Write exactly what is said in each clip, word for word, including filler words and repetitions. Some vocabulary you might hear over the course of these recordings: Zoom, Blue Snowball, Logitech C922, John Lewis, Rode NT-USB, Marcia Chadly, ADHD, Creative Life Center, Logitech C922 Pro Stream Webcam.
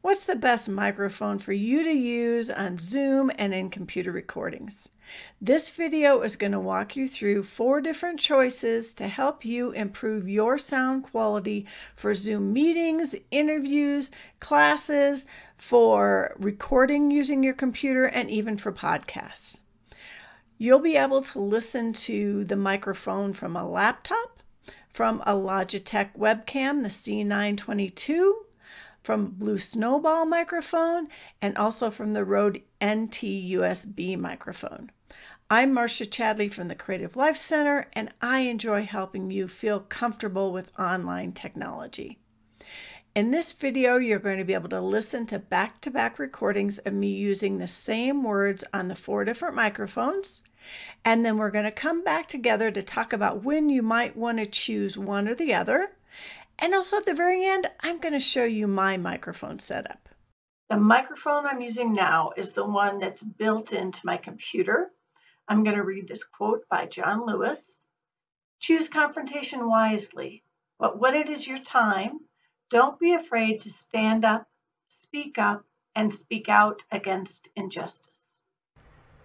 What's the best microphone for you to use on Zoom and in computer recordings? This video is going to walk you through four different choices to help you improve your sound quality for Zoom meetings, interviews, classes, for recording using your computer, and even for podcasts. You'll be able to listen to the microphone from a laptop, from a Logitech webcam, the C nine twenty-two, from a Blue Snowball microphone, and also from the Rode N T U S B microphone. I'm Marcia Chadly from the Creative Life Center, and I enjoy helping you feel comfortable with online technology. In this video, you're going to be able to listen to back-to-back recordings of me using the same words on the four different microphones, and then we're going to come back together to talk about when you might want to choose one or the other. And also at the very end, I'm going to show you my microphone setup. The microphone I'm using now is the one that's built into my computer. I'm going to read this quote by John Lewis. Choose confrontation wisely, but when it is your time, don't be afraid to stand up, speak up, and speak out against injustice.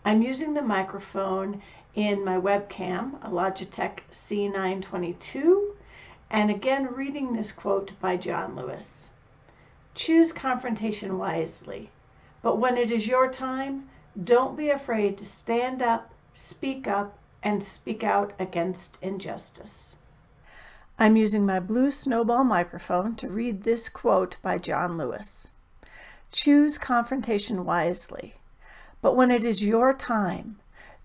I'm using the microphone in my webcam, a Logitech C nine twenty-two. And again, reading this quote by John Lewis. Choose confrontation wisely, but when it is your time, don't be afraid to stand up, speak up, and speak out against injustice. I'm using my Blue Snowball microphone to read this quote by John Lewis. Choose confrontation wisely, but when it is your time,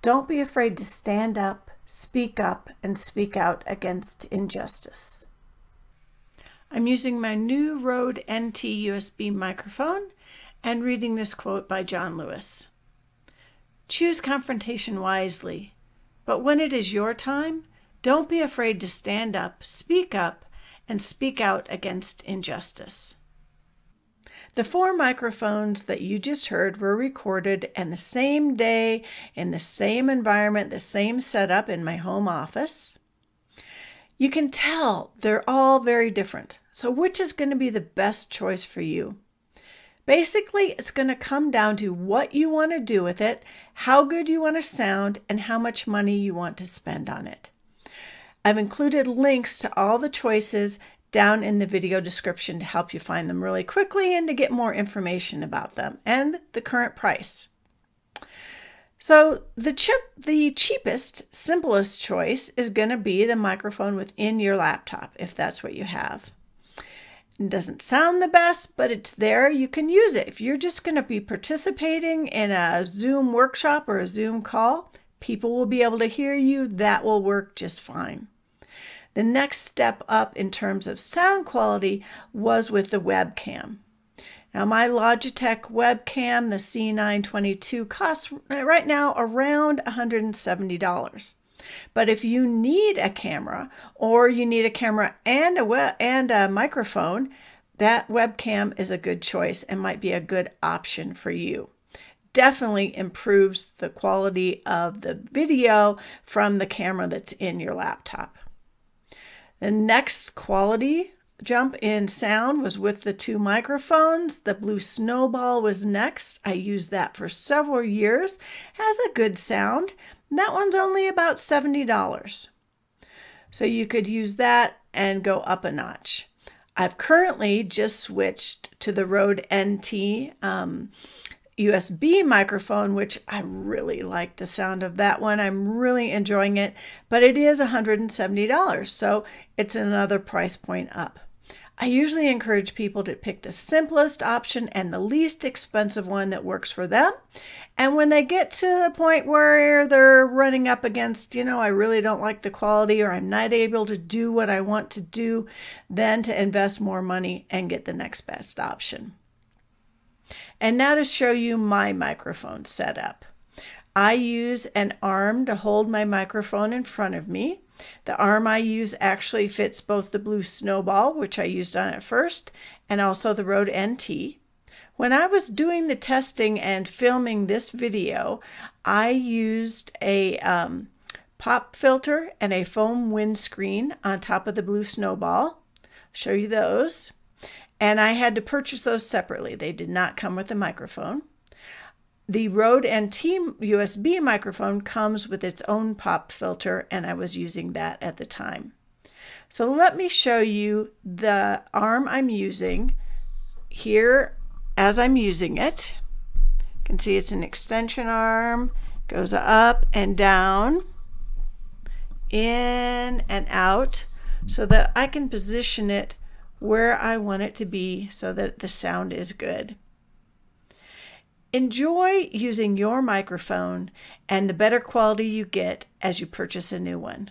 don't be afraid to stand up, speak up, and speak out against injustice. I'm using my new Rode N T U S B microphone and reading this quote by John Lewis. Choose confrontation wisely, but when it is your time, don't be afraid to stand up, speak up, and speak out against injustice. The four microphones that you just heard were recorded on the same day, in the same environment, the same setup in my home office. You can tell they're all very different. So which is going to be the best choice for you? Basically, it's going to come down to what you want to do with it, how good you want to sound, and how much money you want to spend on it. I've included links to all the choices down in the video description to help you find them really quickly and to get more information about them and the current price. So the, chip, the cheapest, simplest choice is going to be the microphone within your laptop, if that's what you have. It doesn't sound the best, but it's there. You can use it. If you're just going to be participating in a Zoom workshop or a Zoom call, people will be able to hear you. That will work just fine. The next step up in terms of sound quality was with the webcam. Now my Logitech webcam, the C nine twenty-two, costs right now around one hundred seventy dollars. But if you need a camera, or you need a camera and a, web and a microphone, that webcam is a good choice and might be a good option for you. Definitely improves the quality of the video from the camera that's in your laptop. The next quality jump in sound was with the two microphones. The Blue Snowball was next. I used that for several years. Has a good sound. And that one's only about seventy dollars. So you could use that and go up a notch. I've currently just switched to the Rode N T um, U S B microphone, which I really like the sound of that one. I'm really enjoying it, but it is one hundred seventy dollars, so it's another price point up. I usually encourage people to pick the simplest option and the least expensive one that works for them. And when they get to the point where they're running up against, you know, I really don't like the quality, or I'm not able to do what I want to do, then to invest more money and get the next best option. And now to show you my microphone setup. I use an arm to hold my microphone in front of me. The arm I use actually fits both the Blue Snowball, which I used on it first, and also the Rode N T. When I was doing the testing and filming this video, I used a um, pop filter and a foam windscreen on top of the Blue Snowball. Show you those. and I had to purchase those separately. They did not come with a microphone. The Rode N T U S B microphone comes with its own pop filter, and I was using that at the time. So let me show you the arm I'm using here as I'm using it. You can see it's an extension arm, goes up and down, in and out, so that I can position it where I want it to be so that the sound is good. Enjoy using your microphone, and the better quality you get as you purchase a new one.